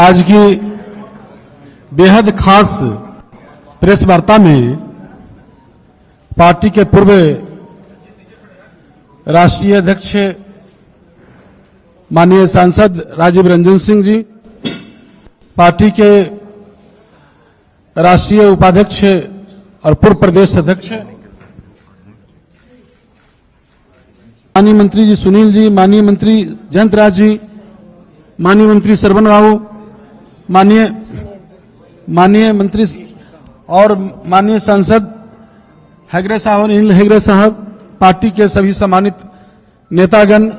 आज की बेहद खास प्रेस वार्ता में पार्टी के पूर्व राष्ट्रीय अध्यक्ष माननीय सांसद राजीव रंजन सिंह जी, पार्टी के राष्ट्रीय उपाध्यक्ष और पूर्व प्रदेश अध्यक्ष माननीय मंत्री जी सुनील जी, माननीय मंत्री जयंत राज जी, माननीय मंत्री सरवण राव, माननीय मंत्री और माननीय सांसद हैगरा साहब, अनिल हैगरा साहब, पार्टी के सभी सम्मानित नेतागण,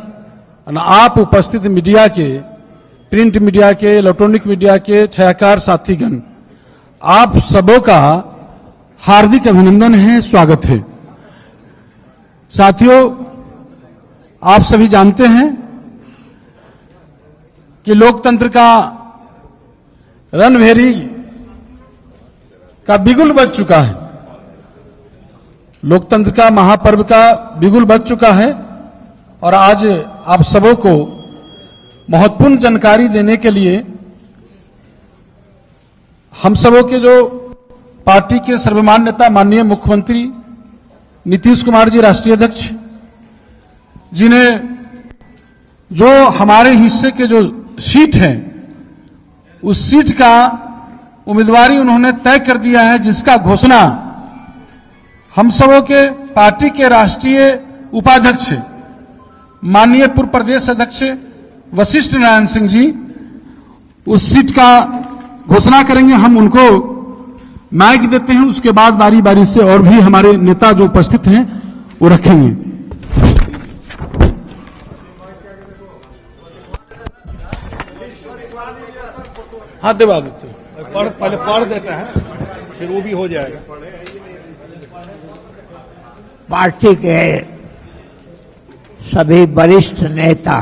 आप उपस्थित मीडिया के, प्रिंट मीडिया के, इलेक्ट्रॉनिक मीडिया के छायाकार साथीगण, आप सबों का हार्दिक अभिनंदन है, स्वागत है। साथियों, आप सभी जानते हैं कि लोकतंत्र का रणभेरी का बिगुल बज चुका है, लोकतंत्र का महापर्व का बिगुल बज चुका है और आज आप सबों को महत्वपूर्ण जानकारी देने के लिए हम सबों के जो पार्टी के सर्वमान्य नेता माननीय मुख्यमंत्री नीतीश कुमार जी राष्ट्रीय अध्यक्ष, जिन्हें जो हमारे हिस्से के जो सीट है उस सीट का उम्मीदवारी उन्होंने तय कर दिया है, जिसका घोषणा हम सबों के पार्टी के राष्ट्रीय उपाध्यक्ष माननीय पूर्व प्रदेश अध्यक्ष वशिष्ठ नारायण सिंह जी उस सीट का घोषणा करेंगे। हम उनको माइक देते हैं, उसके बाद बारी बारी से और भी हमारे नेता जो उपस्थित हैं वो रखेंगे। हाथ दबा देते हैं, पहले पढ़ देता है, फिर वो भी हो जाएगा। पार्टी के सभी वरिष्ठ नेता,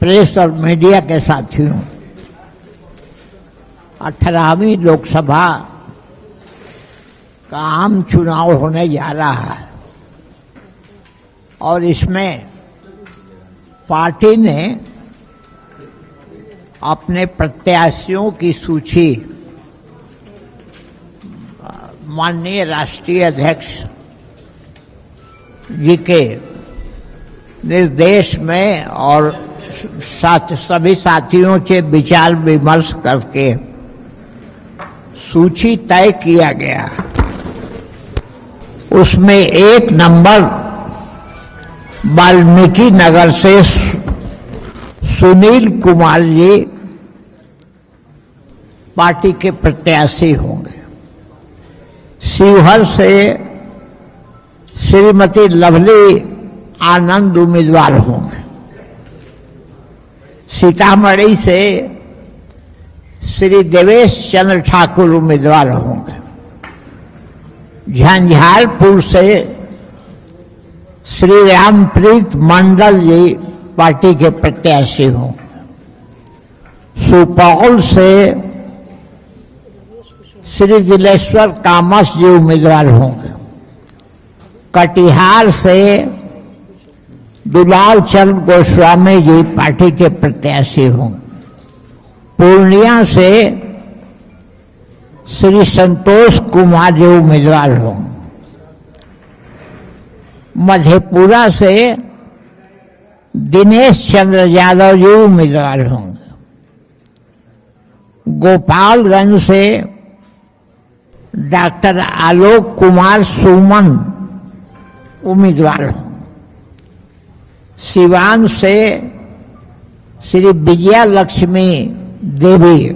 प्रेस और मीडिया के साथियों, 18वीं लोकसभा का आम चुनाव होने जा रहा है और इसमें पार्टी ने अपने प्रत्याशियों की सूची माननीय राष्ट्रीय अध्यक्ष जी के निर्देश में और सभी साथियों से विचार विमर्श करके सूची तय किया गया। उसमें 1 नंबर वाल्मीकि नगर से सुनील कुमार जी पार्टी के प्रत्याशी होंगे। शिवहर से श्रीमती लवली आनंद उम्मीदवार होंगे। सीतामढ़ी से श्री देवेश चंद्र ठाकुर उम्मीदवार होंगे। झंझारपुर से श्री रामप्रीत मंडल जी पार्टी के प्रत्याशी होंगे। सुपौल से श्री दिलेश्वर कामेश जी उम्मीदवार होंगे। कटिहार से दुलाल चंद्र गोस्वामी जी पार्टी के प्रत्याशी होंगे। पूर्णिया से श्री संतोष कुमार जी उम्मीदवार होंगे। मधेपुरा से दिनेश चंद्र यादव जी उम्मीदवार होंगे। गोपालगंज से डॉक्टर आलोक कुमार सुमन उम्मीदवार होंगे। सिवान से श्री विजया लक्ष्मी देवी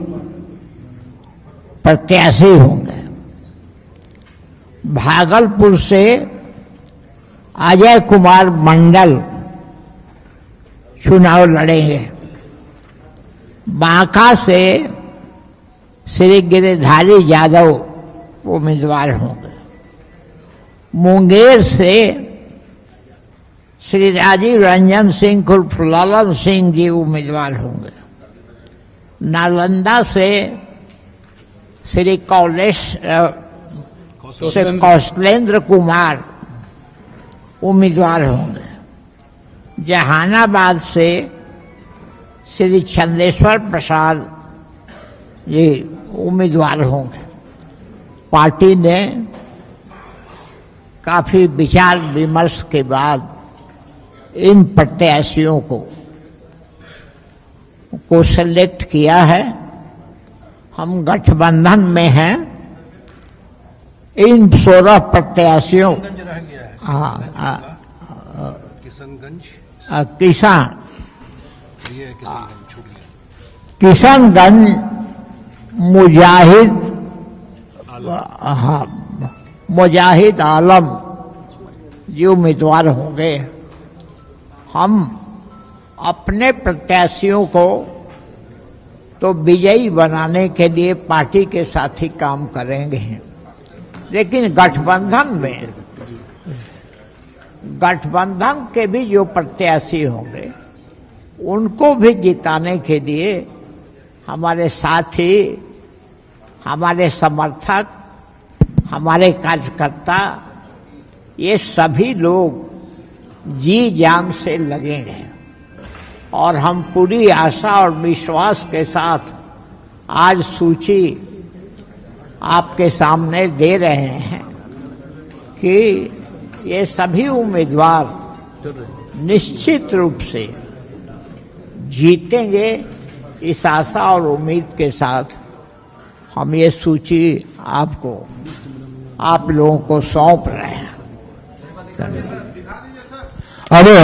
प्रत्याशी होंगे। भागलपुर से अजय कुमार मंडल चुनाव लड़ेंगे। बांका से श्री गिरीधारी यादव उम्मीदवार होंगे। मुंगेर से श्री राजीव रंजन सिंह उर्फ ललन सिंह जी उम्मीदवार होंगे। नालंदा से श्री कौशलेंद्र कुमार उम्मीदवार होंगे। जहानाबाद से श्री चंदेश्वर प्रसाद ये उम्मीदवार होंगे। पार्टी ने काफी विचार विमर्श के बाद इन प्रत्याशियों को सेलेक्ट किया है। हम गठबंधन में हैं। इन 16 प्रत्याशियों किशनगंज, मुजाहिद आलम जी उम्मीदवार होंगे। हम अपने प्रत्याशियों को तो विजयी बनाने के लिए पार्टी के साथ ही काम करेंगे, लेकिन गठबंधन के भी जो प्रत्याशी होंगे उनको भी जिताने के लिए हमारे साथी, हमारे समर्थक, हमारे कार्यकर्ता ये सभी लोग जी जान से लगेंगे। और हम पूरी आशा और विश्वास के साथ आज सूची आपके सामने दे रहे हैं कि ये सभी उम्मीदवार निश्चित रूप से जीतेंगे। इस आशा और उम्मीद के साथ हम ये सूची आपको, आप लोगों को सौंप रहे हैं। अरे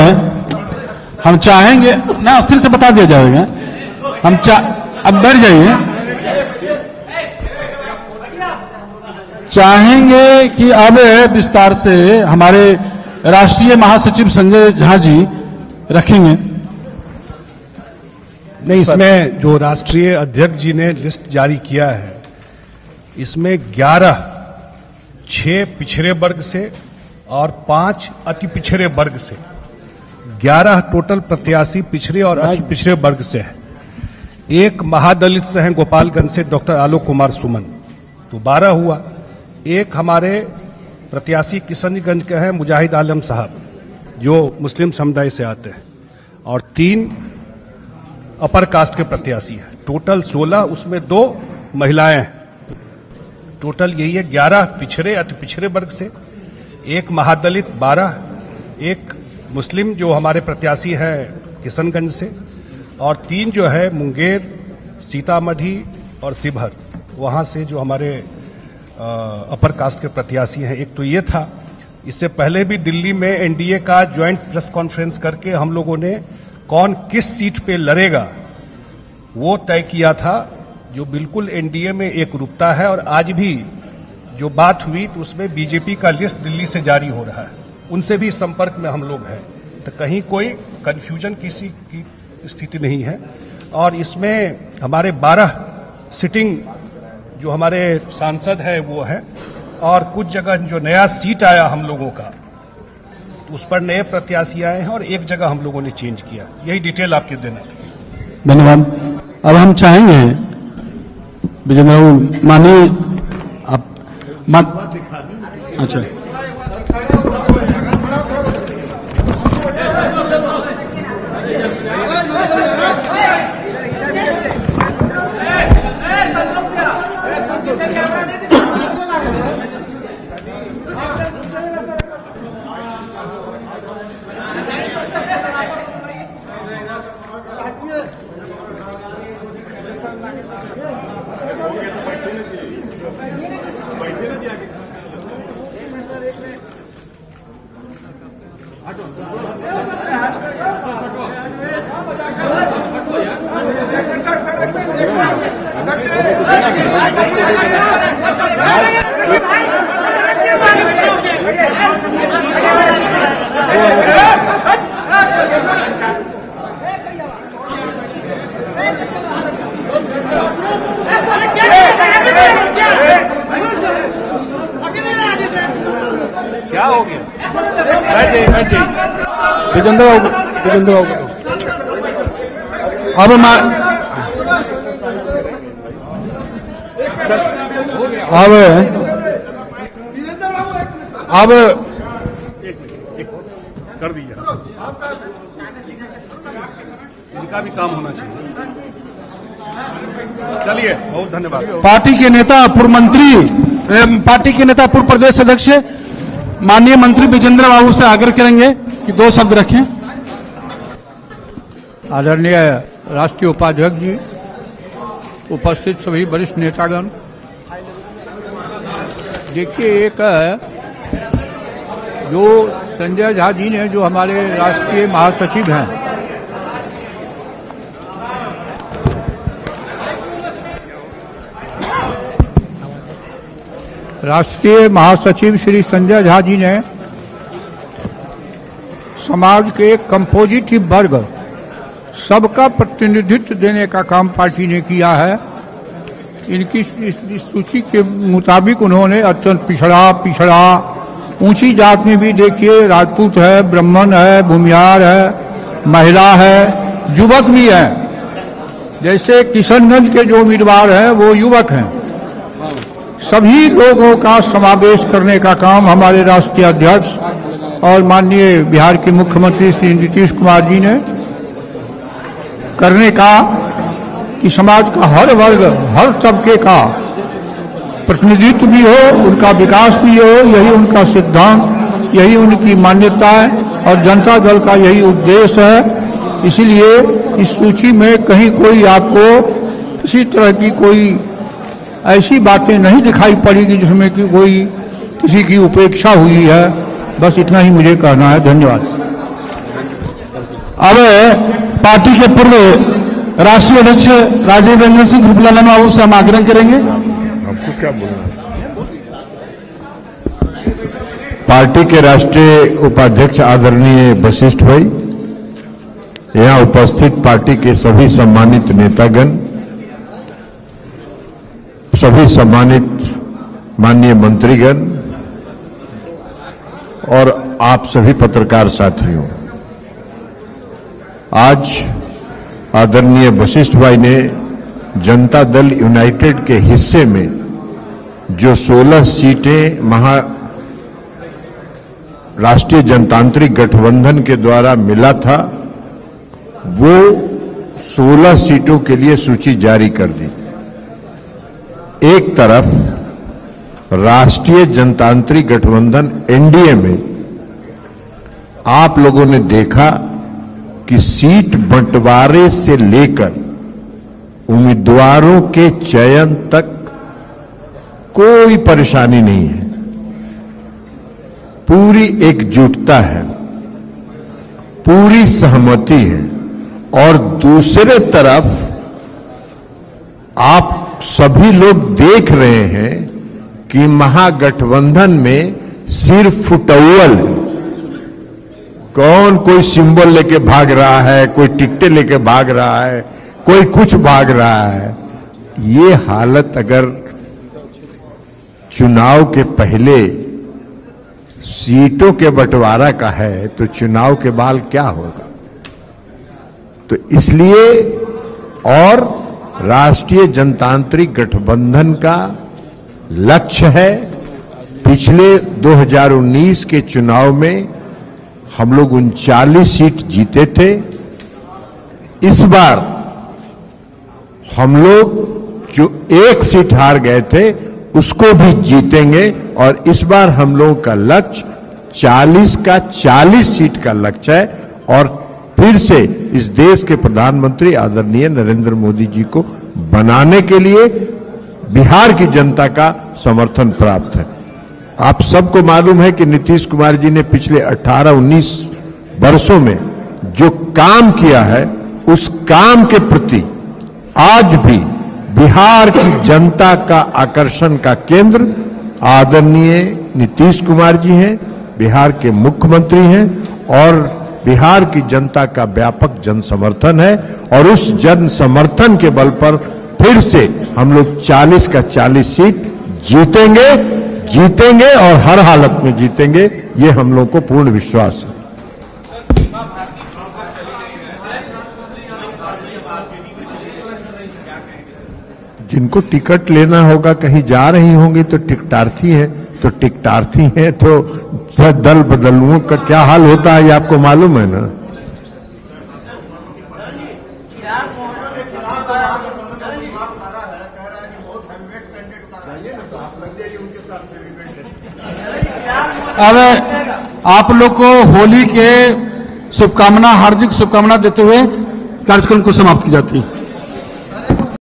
हम चाहेंगे ना, अस्थिर से बता दिया जाएगा। हम अब बैठ जाइए। चाहेंगे कि अब विस्तार से हमारे राष्ट्रीय महासचिव संजय झा जी रखेंगे। नहीं, इसमें जो राष्ट्रीय अध्यक्ष जी ने लिस्ट जारी किया है, इसमें 11 6 पिछड़े वर्ग से और 5 अति पिछड़े वर्ग से, 11 टोटल प्रत्याशी पिछड़े और अति पिछड़े वर्ग से हैं। एक महादलित से हैं, गोपालगंज से डॉक्टर आलोक कुमार सुमन, तो 12 हुआ। एक हमारे प्रत्याशी किशनगंज के हैं मुजाहिद आलम साहब, जो मुस्लिम समुदाय से आते हैं, और 3 अपर कास्ट के प्रत्याशी है। टोटल 16, उसमें 2 महिलाएं हैं। टोटल यही है 11 पिछड़े अति पिछड़े वर्ग से, एक महादलित 12, एक मुस्लिम जो हमारे प्रत्याशी हैं किशनगंज से, और 3 जो है मुंगेर, सीतामढ़ी और शिवहर, वहाँ से जो हमारे अपर कास्ट के प्रत्याशी हैं। एक तो ये था। इससे पहले भी दिल्ली में एनडीए का ज्वाइंट प्रेस कॉन्फ्रेंस करके हम लोगों ने कौन किस सीट पे लड़ेगा वो तय किया था, जो बिल्कुल एनडीए में एक रूपता है। और आज भी जो बात हुई तो उसमें बीजेपी का लिस्ट दिल्ली से जारी हो रहा है, उनसे भी संपर्क में हम लोग हैं, तो कहीं कोई कन्फ्यूजन किसी की स्थिति नहीं है। और इसमें हमारे 12 सिटिंग जो हमारे सांसद हैं वो है, और कुछ जगह जो नया सीट आया हम लोगों का उस पर नए प्रत्याशी आए हैं, और एक जगह हम लोगों ने चेंज किया। यही डिटेल आपके देना। धन्यवाद। अब हम चाहेंगे विजेंद्र मानी आप अच्छा अब कर दीजिए का भी काम होना चाहिए। चलिए, बहुत धन्यवाद। पार्टी के नेता पूर्व मंत्री, पार्टी के नेता पूर्व प्रदेश अध्यक्ष माननीय मंत्री बिजेंद्र बाबू से आग्रह करेंगे कि दो शब्द रखें। आदरणीय राष्ट्रीय उपाध्यक्ष जी, उपस्थित सभी वरिष्ठ नेतागण, देखिए एक जो संजय झा जी ने, जो हमारे राष्ट्रीय महासचिव हैं, राष्ट्रीय महासचिव श्री संजय झा जी ने समाज के कंपोजिटिव वर्ग सबका प्रतिनिधित्व देने का काम पार्टी ने किया है। इनकी इस सूची के मुताबिक उन्होंने अत्यंत पिछड़ा ऊंची जात में भी, देखिए, राजपूत है, ब्राह्मण है, भूमिहार है, महिला है, युवक भी है। जैसे किशनगंज के जो उम्मीदवार हैं वो युवक हैं। सभी लोगों का समावेश करने का काम हमारे राष्ट्रीय अध्यक्ष और माननीय बिहार के मुख्यमंत्री श्री नीतीश कुमार जी ने करने का, कि समाज का हर वर्ग, हर तबके का प्रतिनिधित्व भी हो, उनका विकास भी हो। यही उनका सिद्धांत, यही उनकी मान्यता है और जनता दल का यही उद्देश्य है। इसीलिए इस सूची में कहीं कोई आपको किसी तरह की कोई ऐसी बातें नहीं दिखाई पड़ेगी जिसमें कि कोई किसी की उपेक्षा हुई है। बस इतना ही मुझे कहना है। धन्यवाद। अब पार्टी के पूर्व राष्ट्रीय अध्यक्ष राजीव रंजन सिंह बाबू से हम आग्रह करेंगे। आपको क्या बोलना? पार्टी के राष्ट्रीय उपाध्यक्ष आदरणीय वशिष्ठ भाई, यहाँ उपस्थित पार्टी के सभी सम्मानित नेतागण, सभी सम्मानित माननीय मंत्रीगण और आप सभी पत्रकार साथियों, आज आदरणीय वशिष्ठ भाई ने जनता दल यूनाइटेड के हिस्से में जो 16 सीटें राष्ट्रीय जनतांत्रिक गठबंधन के द्वारा मिला था, वो 16 सीटों के लिए सूची जारी कर दी। एक तरफ राष्ट्रीय जनतांत्रिक गठबंधन एनडीए में आप लोगों ने देखा कि सीट बंटवारे से लेकर उम्मीदवारों के चयन तक कोई परेशानी नहीं है, पूरी एकजुटता है, पूरी सहमति है। और दूसरे तरफ आप सभी लोग देख रहे हैं कि महागठबंधन में सिर्फ फुटौल है। कौन कोई सिंबल लेके भाग रहा है, कोई टिकटे लेके भाग रहा है, कोई कुछ भाग रहा है। ये हालत अगर चुनाव के पहले सीटों के बंटवारा का है तो चुनाव के बाद क्या होगा। तो इसलिए और राष्ट्रीय जनतांत्रिक गठबंधन का लक्ष्य है, पिछले 2019 के चुनाव में हम लोग 39 सीट जीते थे, इस बार हम लोग जो 1 सीट हार गए थे उसको भी जीतेंगे। और इस बार हम लोगों का लक्ष्य 40 सीट का लक्ष्य है। और फिर से इस देश के प्रधानमंत्री आदरणीय नरेंद्र मोदी जी को बनाने के लिए बिहार की जनता का समर्थन प्राप्त है। आप सबको मालूम है कि नीतीश कुमार जी ने पिछले 18-19 वर्षों में जो काम किया है, उस काम के प्रति आज भी बिहार की जनता का आकर्षण का केंद्र आदरणीय नीतीश कुमार जी हैं, बिहार के मुख्यमंत्री हैं, और बिहार की जनता का व्यापक जन समर्थन है। और उस जन समर्थन के बल पर फिर से हम लोग 40 सीट जीतेंगे और हर हालत में जीतेंगे। ये हम लोग को पूर्ण विश्वास है। जिनको टिकट लेना होगा, कहीं जा रही होंगी तो टिकटार्थी है, तो दल बदलुओं का क्या हाल होता है, ये आपको मालूम है ना। अब आप लोग को होली के शुभकामना हार्दिक शुभकामना देते हुए कार्यक्रम को समाप्त की जाती है।